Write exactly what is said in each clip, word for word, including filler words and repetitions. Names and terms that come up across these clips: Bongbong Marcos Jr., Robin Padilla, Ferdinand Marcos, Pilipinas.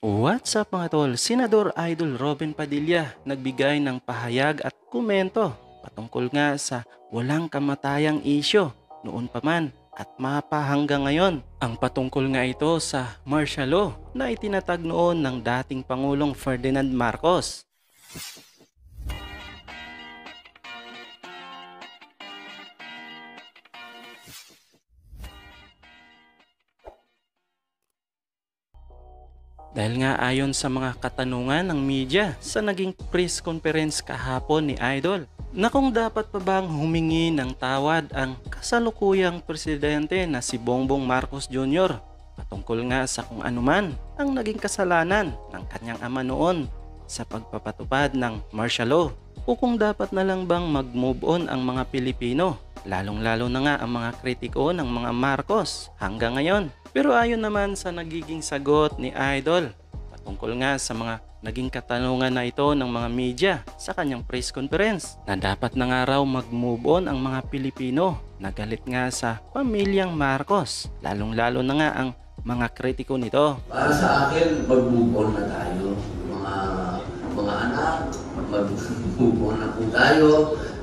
What's up mga tol? Senador Idol Robin Padilla nagbigay ng pahayag at komento patungkol nga sa walang kamatayang isyo noon pa man at mapahanggang ngayon. Ang patungkol nga ito sa martial law na itinatag noon ng dating Pangulong Ferdinand Marcos. Dahil nga ayon sa mga katanungan ng media sa naging press conference kahapon ni Idol na kung dapat pa bang humingi ng tawad ang kasalukuyang presidente na si Bongbong Marcos Junior patungkol nga sa kung anuman ang naging kasalanan ng kanyang ama noon sa pagpapatupad ng martial law o kung dapat na lang bang mag-move on ang mga Pilipino lalong-lalo na nga ang mga kritiko ng mga Marcos hanggang ngayon. Pero ayon naman sa nagiging sagot ni Idol patungkol nga sa mga naging katanungan na ito ng mga media sa kanyang press conference na dapat na nga raw mag-move on ang mga Pilipino na galit nga sa pamilyang Marcos lalong-lalo na nga ang mga kritiko nito. Para sa akin, mag-move on na tayo mga, mga anak, mag-move on na po tayo.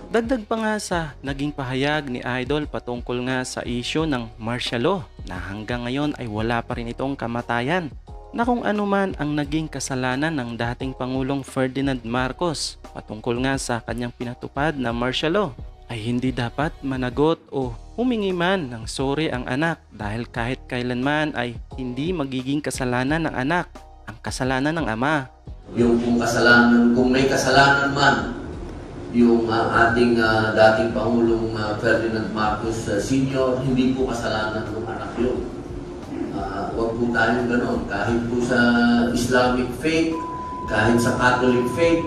Dagdag pa nga sa naging pahayag ni Idol patungkol nga sa isyu ng martial law na hanggang ngayon ay wala pa rin itong kamatayan na kung anuman ang naging kasalanan ng dating Pangulong Ferdinand Marcos patungkol nga sa kanyang pinatupad na martial law ay hindi dapat managot o humingi man ng sorry ang anak dahil kahit kailanman ay hindi magiging kasalanan ng anak ang kasalanan ng ama. Yung kung kasalanan, kung may kasalanan man yung uh, ating uh, dating Pangulong uh, Ferdinand Marcos uh, Senior, hindi po kasalanan ng anak yun. Uh, huwag po tayong ganon. Kahit po sa Islamic faith, kahit sa Catholic faith,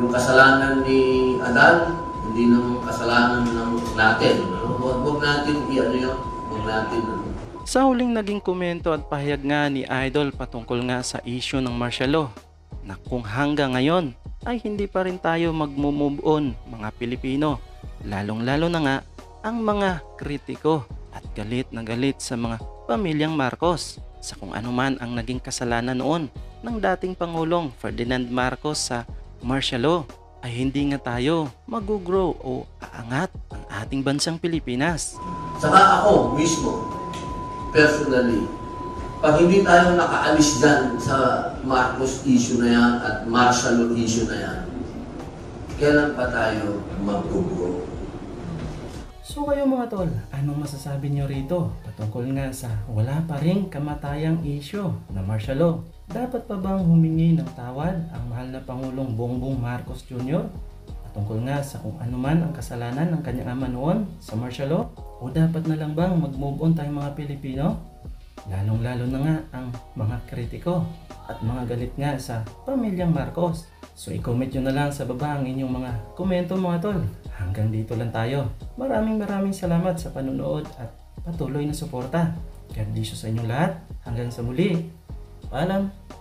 yung kasalanan ni Adan, hindi naman kasalanan ng natin. No? Huwag, huwag natin i-ano yun. Huwag natin. Ano. Sa huling naging komento at pahayag nga ni Idol patungkol nga sa issue ng martial law, na kung hanggang ngayon ay hindi pa rin tayo mag-move on mga Pilipino lalong-lalo na nga ang mga kritiko at galit na galit sa mga pamilyang Marcos sa kung anuman ang naging kasalanan noon ng dating Pangulong Ferdinand Marcos sa martial law ay hindi nga tayo mag-grow o aangat ang ating bansang Pilipinas. Saka ako mismo, personally, pag hindi tayo nakaalis dyan sa Marcos issue na yan at martial law issue na yan, kailan pa tayo magbubuo? So kayo mga tol, anong masasabi nyo rito patungkol nga sa wala pa rin kamatayang issue na martial law? Dapat pa bang humingi ng tawad ang mahal na Pangulong Bongbong Marcos Junior patungkol nga sa kung anuman ang kasalanan ng kanyang ama noon sa martial law? O dapat na lang bang mag-move on tayong mga Pilipino? Lalong-lalo na nga ang mga kritiko at mga galit nga sa pamilyang Marcos. So i-comment nyo na lang sa baba ang inyong mga komento mga tol. Hanggang dito lang tayo. Maraming maraming salamat sa panunood at patuloy na suporta. God bless you sa inyong lahat. Hanggang sa muli. Paalam!